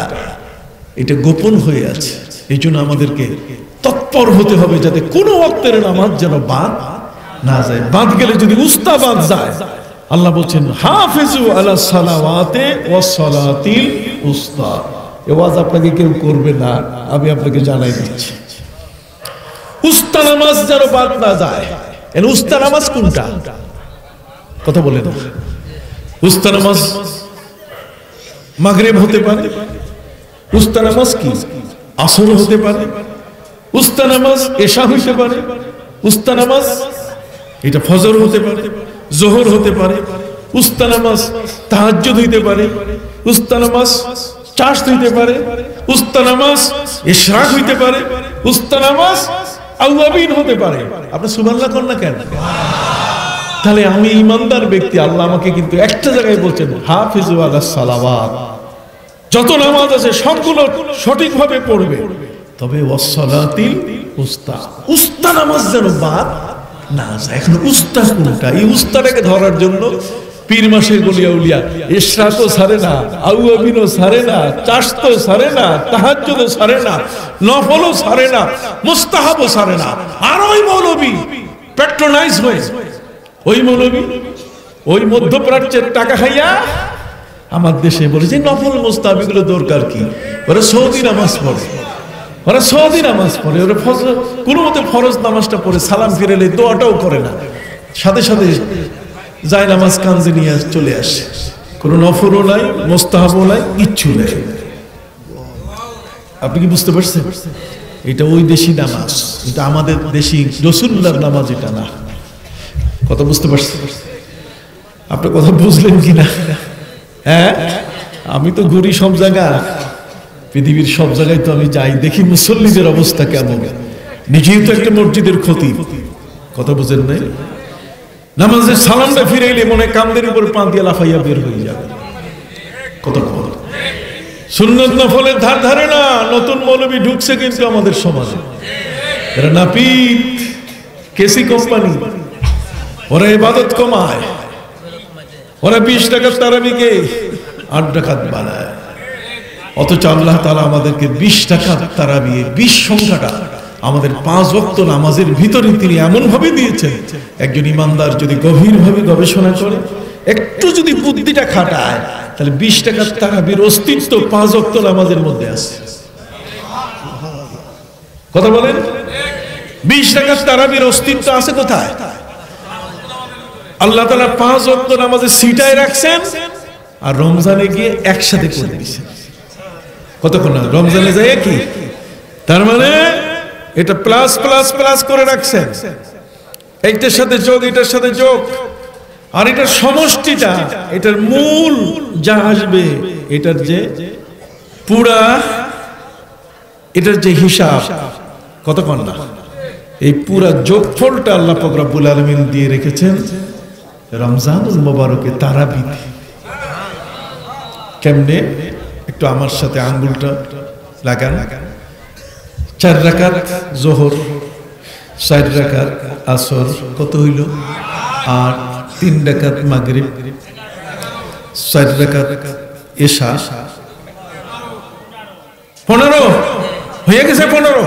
এটা গোপন হয়ে আছে। এই জন্য আমাদেরকে তৎপর হতে হবে যাতে কোনো ওয়াক্তের নামাজ যেন বাদ না যায়। বাদ গেলে যদি উস্তা বাদ যায়, আল্লাহ বলছেন হাফিজু আলা সালাওয়াতে ওয়াস সালাতিল উস্তা। এই ওয়াজ আপনাকে কেউ করবে না, আমি আপনাকে জানাই দিচ্ছি। উস্তা নামাজ যেন বাদ না যায়। এর উস্তা নামাজ কোনটা? কথা বলেন। উস্তা নামাজ মাগরিব হতে পারে, উস্তা নামাজ কি আসর হতে পারে, উস্তা নামাজ এশা হতে পারে, উস্তা নামাজ এটা ফজর হতে পারে, জোহর হতে পারে, উস্তা নামাজ তাহাজ্জুদ হতে পারে, উস্তা নামাজ চাশ হতে পারে, উস্তা নামাজ ইশরাক হতে পারে, উস্তা নামাজ আওয়াবিন হতে পারে। আপনি সুবহানাল্লাহ কোন না কেন? তাহলে আমি ইমানদার ব্যক্তি, আল্লাহ আমাকে কিন্তু একটা জায়গায় বলছেন হাফিজু আলাস সালাওয়াত, যত নামাজ আছে সবগুলো সঠিকভাবে পড়বে, তবে ওয়াস সালাতিল উস্তা, উস্তা নামাজ যেন বাদ না যায়। এখন উস্তা কোনটা? এই উস্তাটাকে ধরার জন্য পীর মাসে গলিয়া উলিয়া ইশরাকও ছাড়ে না, আউয়াবিনও ছাড়ে না, চাশতো ছাড়ে না, তাহাজ্জুদও ছাড়ে না, নফলও ছাড়ে না, মুস্তাহাবও ছাড়ে না। আর ওই মৌলবী পেট্রোনাইজ হয়ে, ওই মৌলবী ওই মধ্যপ্রাচ্যের টাকা খাইয়া আমার দেশে বলে যে নফল মুস্তাহাবগুলো দরকার কি, ওরা সৌদি নামাজ পড়ে, ওরা সৌদি নামাজ পড়ে, ওরা কোনো মতে ফরজ নামাজটা পড়ে, সালাম ফিরেলে দোয়াটাও করে না, সাথে সাথে যায় নামাজ কাঞ্জে নিয়ে চলে আসে, কোনো নফলও নাই মুস্তাহাবও নাই কিচ্ছু নেই। আপনি কি বুঝতে পারছেন? এটা ওই দেশি নামাজ, এটা আমাদের দেশি রাসূলুল্লাহর নামাজ এটা না। কথা বুঝতে পারছেন? আপনার কথা বুঝলেন কি না? হ্যাঁ, আমি তো ঘুরি সব জায়গা, পৃথিবীর সব জায়গায় তো আমি যাই, দেখি মুসল্লিদের অবস্থা কেমন। নিজেই তো একটা মসজিদের ক্ষতি। কথা বুঝেন নাই? নামাজের সালামটা ফিরে এলে মনে কামদের উপর পা দিয়ে লাফাইয়া বের হয়ে যাবে। কত কথা সুন্নত নফলের ধার ধারে না। নতুন মৌলবি ঢুকছে কিন্তু আমাদের সমাজে, এরা নাপিত কেসি কোম্পানি, ওরা ইবাদত কমায়, ওরা 20 টাকার তারাবিকে 8 রাকাত বানায়। অথচ আল্লাহ তাআলা আমাদেরকে 20 টাকার তারাবিয়ে 20 সংখ্যাটা আমাদের 5 ওয়াক্ত নামাজের ভিতরে তিনি এমন ভাবে দিয়েছেন, একজন ইমানদার যদি গভীরভাবে গবেষণা করে, একটু যদি বুদ্ধিটা খাটায়, তাহলে 20 টাকার তারাবির অস্তিত্ব 5 ওয়াক্ত নামাজের মধ্যে আছে। কথা বলেন, 20 টাকার তারাবির অস্তিত্ব আছে কোথায়? আল্লাহ তাআলা 5 ওয়াক্ত নামাজে সিটায় রাখছেন, আর রমজানে গিয়ে একসাথে করে দিয়েছেন। কতক্ষণ রমজানে যায় কি, তার মানে এটা প্লাস প্লাস প্লাস করে রাখছেন, এইটার সাথে যোগ, এটার সাথে যোগ, আর এটার সমষ্টিটা, এটার মূল যা আসবে, এটার যে পুরা, এটার যে হিসাব, কতক্ষণ না এই পুরা যোগফলটা আল্লাহ পাক রব্বুল আলামিন দিয়ে রেখেছেন রমজানুল মোবারকে তারাবিতে। কেমনে? একটু আমার সাথে আঙ্গুলটা লাগান। 4 রাকাত যোহর, 4 রাকাত আসর, কত হইল? আর 3 রাকাত মাগরিব, 4 রাকাত এশা, 15 হয়ে গেছে। 15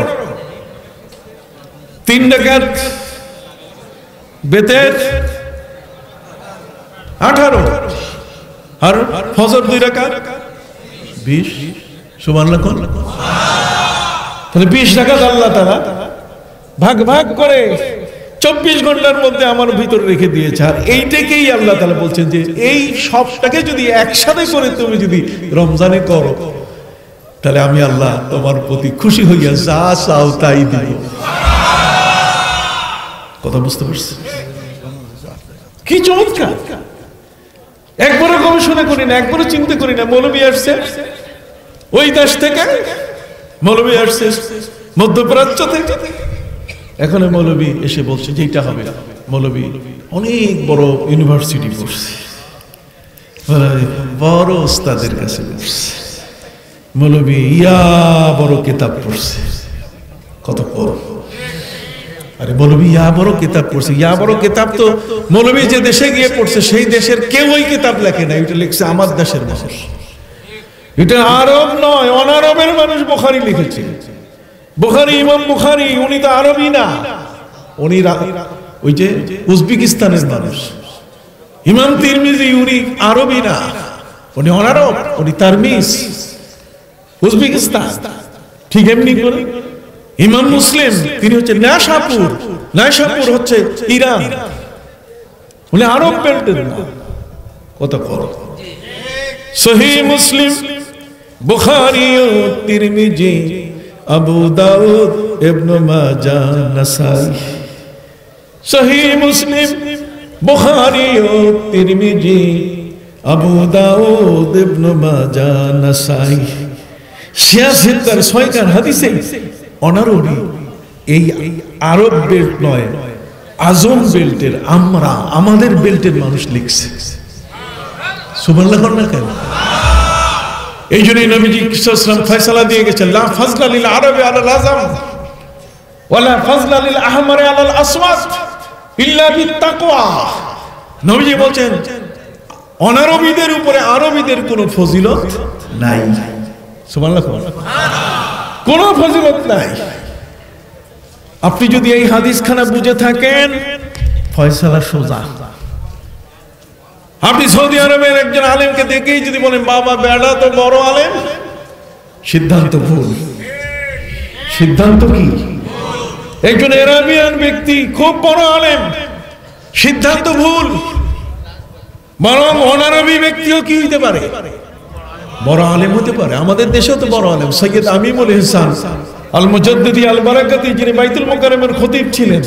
3 রাকাত বেতের, 18 আর ফজর 2 রাকাত, 20। সুবহানাল্লাহ। তাহলে 20 রাকাত আল্লাহ তাআলা ভাগ ভাগ করে 24 ঘন্টার মধ্যে আমার ভিতরে রেখে দিয়েছে। আর এইটাকেই আল্লাহ তাআলা বলছেন যে এই সবটাকে যদি একসাথে করে তুমি যদি রমজানে করো, তাহলে আমি আল্লাহ তোমার প্রতি খুশি হইয়া যা চাও তাই দিব। কথা বুঝতে পারছি? কি চমৎকার! একবারও গবেষণা করি না, একবারও চিন্তা করি না। মৌলবী আসছে ওই দেশ থেকে, মৌলবী আসছে মধ্যপ্রাচ্য থেকে, এখন মৌলবী এসে বলছে যে এটা হবে। মৌলবী অনেক বড় ইউনিভার্সিটি পড়ছে, বড় ওস্তাদের কাছে পড়ছে, মৌলবী ইয়া বড় কিতাব পড়ছে। কত বড়! আরে মৌলবী ইয়া বড় কিতাব পড়ছে, ইয়া বড় কিতাব তো মৌলবী যে দেশে গিয়ে পড়ছে সেই দেশের কেউ ওই কিতাব লেখে না, এটা লিখছে আমার দেশের মানুষ। এটা আরব নয়, অনারবের মানুষ বুখারী লিখেছে। বুখারী, ইমাম বুখারী, উনি তো আরবই না, উনি ওই যে উজবেকিস্তানের মানুষ। ইমাম তিরমিজি, উনি আরবই না, উনি অনারব, উনি তারমিজ, উজবেকিস্তান। ঠিক এমনি করে ইমাম মুসলিম, তিনি হচ্ছে নাশাপুর, নাশাপুর হচ্ছে ইরান, উনি আরব বেল্টের না। কত বড়! সহিহ মুসলিম, বুখারী ও তিরমিজি, আবু দাউদ, ইবনে মাজাহ, নাসাঈ। সহিহ মুসলিম, বুখারী ও তিরমিজি, আবু দাউদ, ইবনে মাজাহ, নাসাঈ। 76 হাদিসে অনারবি, এই আরব বেল্ট নয়, আজম বেল্টের, আমরা আমাদের বেল্টের মানুষ লিখছে। সুবহানাল্লাহ। না কেন? এই জন্যই নবীজি ফয়সালা দিয়ে গেছে, লা ফাজলা লিল আরবি আলাল আজম ওয়ালা ফাজলা লিল আহমারি আলাল আসওয়াদ ইল্লা বিত্তাকওয়া। নবীজি বলেন অনারবিদের উপরে আরবিদের কোনো ফজিলত নাই। সুবহানাল্লাহ। কোনো ফজিলত নাই। আপনি যদি এই হাদিসখানা বুঝে থাকেন, ফয়সালা সোজা। अपनी सऊदी आरब में एक जन आलेम के देखे ही जो बोले बाबा बेड़ा तो बड़ो आलेम सिद्धांत भूल सिद्धांत की एक जन इरानियान व्यक्ति खूब बड़ो आलेम सिद्धांत भूल बड़ा मोनारबी व्यक्तियों की होते पारे बड़ा आलेम होते पारे हमारे देशों तो बड़ा आलेम सैयद अमीमुल इहसान अल मुजद्दिदी अल बरकती जिन्हें बाइतुल मुकर्रमेर खतीब छिलेन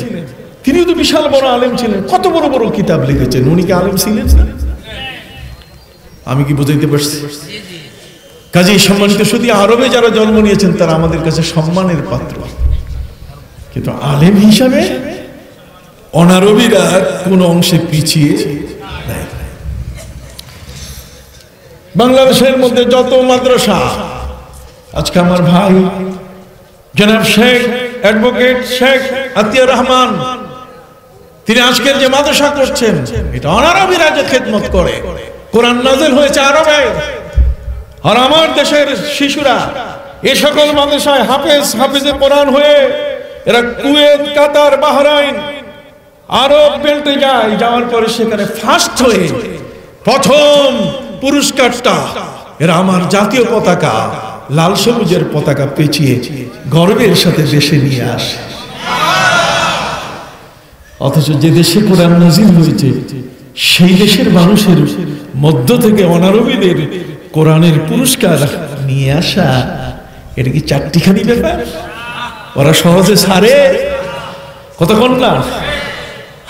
तिनिও তো বিশাল বড় আলেম ছিলেন কত বড় বড় কিতাব লিখেছেন উনি কি আলেম ছিলেন না আমি কি বুঝাইতে পারছি জি জি কাজেই সম্মানিত সৌদি আরবে যারা জন্ম নিয়েছেন তারা আমাদের কাছে সম্মানের পাত্র কিন্তু আলেম হিসাবে অনারবীরা কোন অংশে পিছিয়ে নাই বাংলাদেশের মধ্যে যত মাদ্রাসা আজকে আমার ভাই জনাব শেখ অ্যাডভোকেট শেখ আতিয়ার রহমান তিনি আজকের যে মাদ্রাসা করছেন এটা অনারবীরা যে খেদমত করে কোরআন নাযিল হয়েছে আরবে আর আমার দেশের শিশুরা এই সকল মাদ্রাসায় হাফেজ হাফেজে কোরআন হয়ে এরা কুয়েত কাতার বাহরাইন আরব বেল্টে যায় যাওয়ার পরে সেখানে ফার্স্ট হয়ে প্রথম পুরস্কারটা এরা আমার জাতীয় পতাকা লাল সবুজের পতাকা পেঁচিয়ে গর্বের সাথে দেশে নিয়ে আসে অথচ যে দেশে কোরআন নাযিল হয়েছে সেই দেশের মানুষের মধ্য থেকে অনারবীদের কোরআনের পুরস্কার নিয়ে আসা এটা কি চারটিখানি ব্যাপার ওরা সহজে ছাড়ে কতক্ষণ না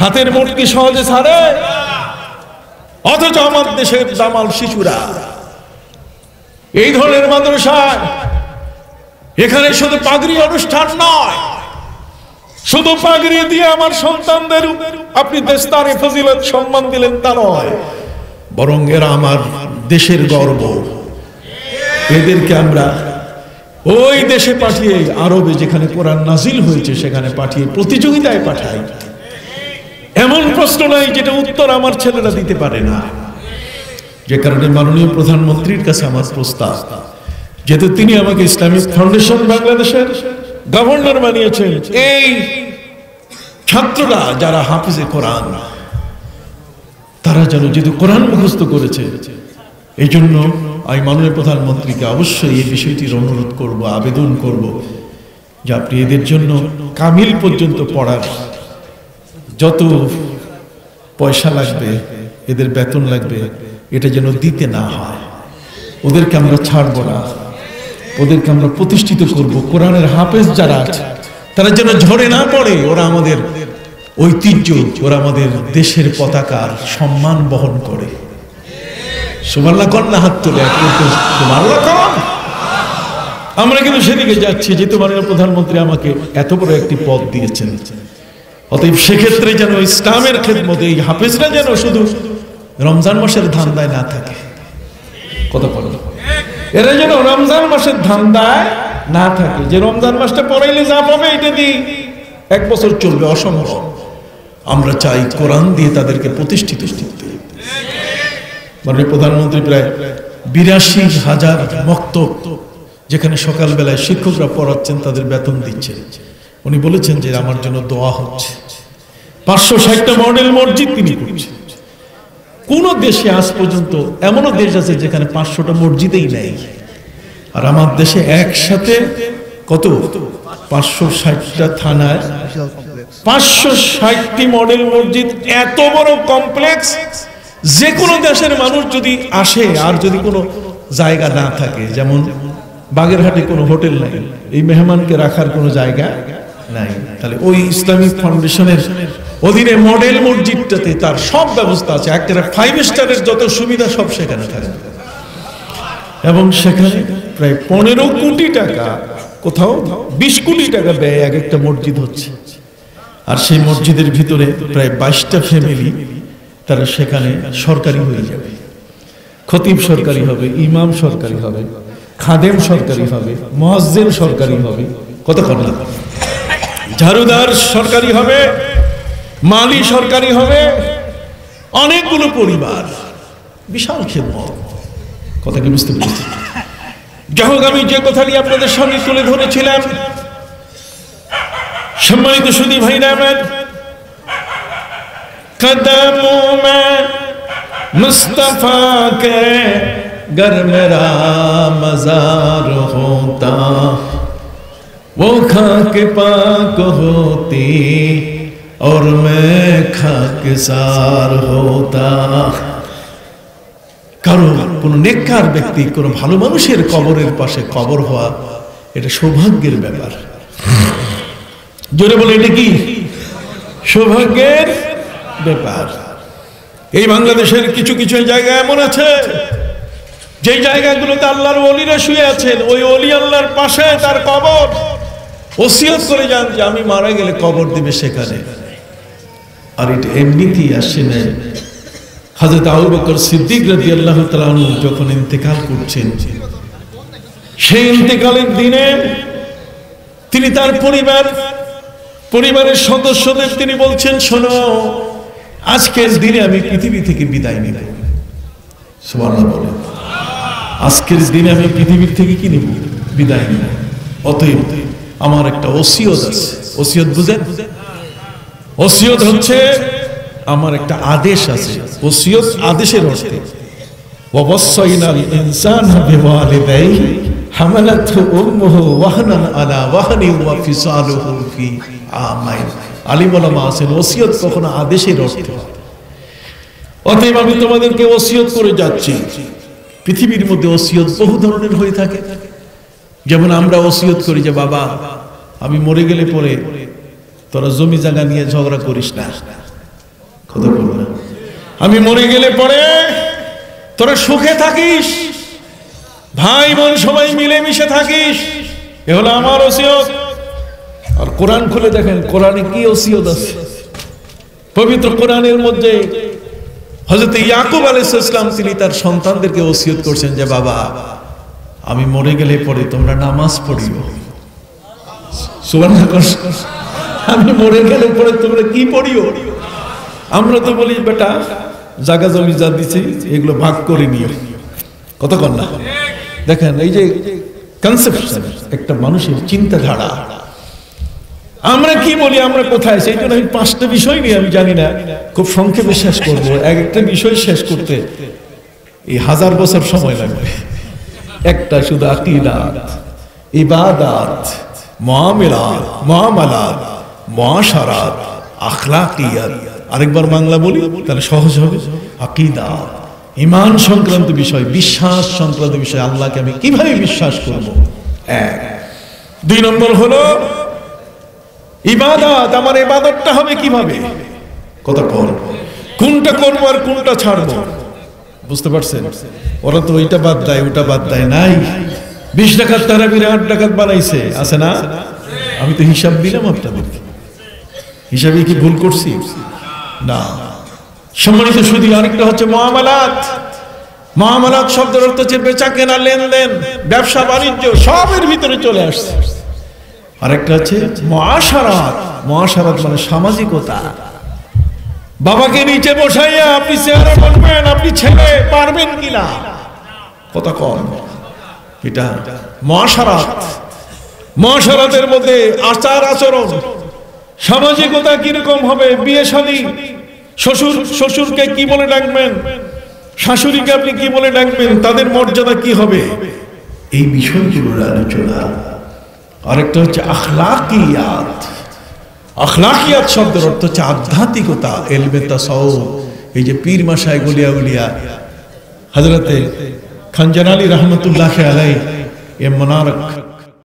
হাতের মুঠ কি সহজে ছাড়ে অথচ আমার দেশের জামাল শিশুরা এই ধরনের মাদ্রাসায় এখানে শুধু পাগড়ি অনুষ্ঠান নয় শুধু পাগড়ি দিয়ে আমার সন্তানদের আপনি দেশতারে ফজিলত সম্মান দিলেন তা নয় বরং এরা আমার দেশের গর্ব এদেরকে আমরা ওই দেশে পাঠিয়ে আরবে যেখানে কোরআন নাযিল হয়েছে সেখানে পাঠিয়ে প্রতিযোগিতায় পাঠাই এমন প্রশ্ন নাই যেটা উত্তর আমার ছেলেরা দিতে পারে না যে কারণে মাননীয় প্রধানমন্ত্রীর কাছে আমার প্রস্তাব যেহেতু তিনি আমাকে ইসলামিক ফাউন্ডেশন বাংলাদেশের গভর্নর বানিয়েছেন এই ছাত্ররা যারা হাফেজে কোরআন তারা যেন যেহেতু কোরআন মুখস্থ করেছে এই জন্য আমি মাননীয় প্রধানমন্ত্রীকে অবশ্যই এই বিষয়টির অনুরোধ করব আবেদন করব যে আপনি এদের জন্য কামিল পর্যন্ত পড়ার যত পয়সা লাগবে এদের বেতন লাগবে এটা যেন দিতে না হয় ওদেরকে আমরা ছাড়বো না ওদেরকে আমরা প্রতিষ্ঠিত করব কোরআনের হাফেজ যারা আছে তারা যেন ঝরে না পড়ে ওরা আমাদের ঐতিহ্য ওরা আমাদের দেশের পতাকার সম্মান বহন করে সুবহানাল্লাহ কন্যা হাত তুলে সুবহানাল্লাহ কর আমরা কিন্তু সেদিকে যাচ্ছি যেহেতু মাননীয় প্রধানমন্ত্রী আমাকে এত বড় একটি পদ দিয়েছেন অতএব সেক্ষেত্রে যেন ইসলামের খেদমত এই হাফেজরা যেন শুধু রমজান মাসের ধান্দায় না থাকে কথা বলো এরা যেন রমজান মাসের ধান্দায় না থাকে যে রমজান মাসটা পড়াইলে যা পাবে এটা দিয়ে এক বছর চলবে অসম্ভব আমরা চাই কোরআন দিয়ে তাদেরকে প্রতিষ্ঠিত করতে মাননীয় প্রধানমন্ত্রী প্রায় ৮২,০০০ মক্তব যেখানে সকালবেলায় শিক্ষকরা পড়াচ্ছেন তাদের বেতন দিচ্ছেন উনি বলেছেন যে আমার জন্য দোয়া হচ্ছে ৫৬০টা মডেল মসজিদ তিনি করছেন কোন দেশে আজ পর্যন্ত এমনও দেশ আছে যেখানে ৫০০টা মসজিদেই নাই আর আমার দেশে একসাথে কত ৫৬০টা থানায় ৫৬০টি মডেল মসজিদ এত বড় কমপ্লেক্স যে কোনো দেশের মানুষ যদি আসে আর যদি কোনো জায়গা না থাকে যেমন বাগেরহাটে কোনো হোটেল নাই এই মেহমানকে রাখার কোনো জায়গা নাই তাহলে ওই ইসলামিক ফাউন্ডেশনের অধীনে মডেল মসজিদটাতে তার সব ব্যবস্থা আছে একটা 5 স্টারের যত সুবিধা সব সেখানে থাকে এবং সেখানে প্রায় ১৫ কোটি টাকা কোথাও ২০ কোটি টাকা ব্যয় এক একটা মসজিদ হচ্ছে আর সেই মসজিদের ভিতরে প্রায় ২২টা ফ্যামিলি তারা সেখানে সরকারি হয়ে যাবে খতিব সরকারি হবে ইমাম সরকারি হবে খাদেম সরকারি হবে মুয়াজ্জিন সরকারি হবে কত কথা ঝাড়ুদার সরকারি হবে মালি সরকারি হবে অনেকগুলো পরিবার বিশাল খেদমত কথা কি বুঝতে পেরেছি যাই হোক আমি যে কথাটি আপনাদের সামনে তুলে ধরেছিলাম সম্মানিত সুধী ভাইরা আমার কদমোঁ মে मुस्तफा के घर मेरा मज़ार होता, वो खाक पाक होती और मैं खाकसार होता। কারণ কোনো নেককার ব্যক্তি কোনো ভালো মানুষের কবরের পাশে কবর হওয়া এটা সৌভাগ্যের ব্যাপার। জোরে বলে এটা কি সৌভাগ্যের ব্যাপার। এই বাংলাদেশের কিছু কিছু জায়গা এমন আছে যে জায়গাগুলোতে আল্লাহর ওলিরা শুয়ে আছেন, ওই ওলি আল্লাহর পাশে তার কবর, ওসিয়ত করে যান যে আমি মারা গেলে কবর দিবে সেখানে। আর এটা এমনিতেই আসে না। হযরত আবু বকর সিদ্দিক রাদিয়াল্লাহু তাআলা আনহু যখন ইন্তেকাল করছেন সেই ইন্তেকালের দিনে তিনি তার পরিবারের সদস্যদের তিনি বলছেন, শোনো আজকের দিনে আমি পৃথিবী থেকে বিদায় নিব। সুবহানাল্লাহ বলেন, আজকের দিনে আমি পৃথিবীর থেকে কি নিব? বিদায় নিব। অতএব আমার একটা ওসিয়ত আছে। ওসিয়ত বুঝেন? ওসিয়ত হচ্ছে আমার একটা আদেশ আছে। ওসিয়ত আদেশের অর্থে ওয়াসাইনাল ইনসানা বিওয়ালিদাইহি হামালাতহু উম্মুহু ওয়াহনান আলা ওয়াহনি ওয়া ফিসালুহু ফি আমাইন। আলিম ওলামা আছেন, ওসিয়ত কখনো আদেশের অর্থে। অতএব আমি তোমাদেরকে ওসিয়ত করে যাচ্ছি। পৃথিবীর মধ্যে ওসিয়ত বহু ধরনের হয়ে থাকে। যেমন আমরা ওসিয়ত করি যে বাবা আমি মরে গেলে পরে তোরা জমি জায়গা নিয়ে ঝগড়া করিস না, আমি মরে গেলে পরে তোরা সুখে থাকিস, ভাই বোন সবাই মিলেমিশে থাকিস, এ হলো আমার ওসিয়ত। আর কোরআন খুলে দেখেন কোরআনে কি ওসিয়ত আছে। পবিত্র কোরআনের মধ্যে হযরত ইয়াকুব আলাইহিস সালাম তিনি তার সন্তানদেরকে ওসিয়ত করছেন যে বাবা আমি মরে গেলে পরে তোমরা নামাজ পড়িও। সুবহানাল্লাহ, আমি মরে গেলে পরে তোমরা কি পড়িও? আমরা তো বলি বেটা জায়গা জমি যা দিছি এগুলো ভাগ করে নিও। কতক্ষণ না দেখেন এই যে কনসেপশন একটা মানুষের চিন্তাধারা। আমরা কি বলি, আমরা কোথায়? সেই জন্য আমি পাঁচটা বিষয় নিয়ে আমি জানি না খুব সংক্ষেপে শেষ করবো। এক একটা বিষয় শেষ করতে এই 1000 বছর সময় লাগবে। একটা শুধু আকীদাত, ইবাদাত, মুআমালাত, মুআশারাত, আখলাকিয়াত। আরেকবার বাংলা বলি তাহলে সহজ হবে। আকীদা ঈমান সংক্রান্ত বিষয়, বিশ্বাস সংক্রান্ত বিষয়, আল্লাহকে আমি কিভাবে বিশ্বাস করব। এক। দুই নম্বর হলো ইবাদত, আমার ইবাদতটা হবে কিভাবে, কত করব, কোনটা করব আর কোনটা ছাড়ব। বুঝতে পারছেন? ওরা তো ওইটা বাদ দেয় ওটা বাদ দেয় নাই। 20 টাকার তারাবির 8 টাকা বানাইছে, আছে না? আমি তো হিসাব দিলাম আপনাদের, হিসাবে কি ভুল করছি? না। সম্মানিত সুধী, আরেকটা হচ্ছে মুআমালাত। মুআমালাত শব্দের অর্থ হচ্ছে বেচা কেনা, লেনদেন, ব্যবসা বাণিজ্য সবের ভিতরে চলে আসছে। আরেকটা হচ্ছে মুআশারাত। মুআশারাত মানে সামাজিকতা। বাবাকে নিচে বসাইয়া আপনি চেয়ারে বসবেন, আপনি ছেলে পারবেন কিনা, কথা কম। এটা মুআশারাত। মুআশারাতের মধ্যে আচার আচরণ, সামাজিকতা কিরকম হবে, বিয়ে শাদী, শ্বশুরকে কি বলে ডাকবেন, শাশুড়িকে আপনি কি বলে ডাকবেন, তাদের মর্যাদা কি হবে, এই বিষয়গুলোর আলোচনা। আরেকটা হচ্ছে আখলাকিয়াত। আখলাকিয়াত শব্দের অর্থ হচ্ছে আধ্যাত্মিকতা, ইলমে তাসাউফ। এই যে পীর মাশায় গলিয়া গলিয়া হযরতে খানজান আলী রাহমাতুল্লাহি আলাইহি এ মোনারক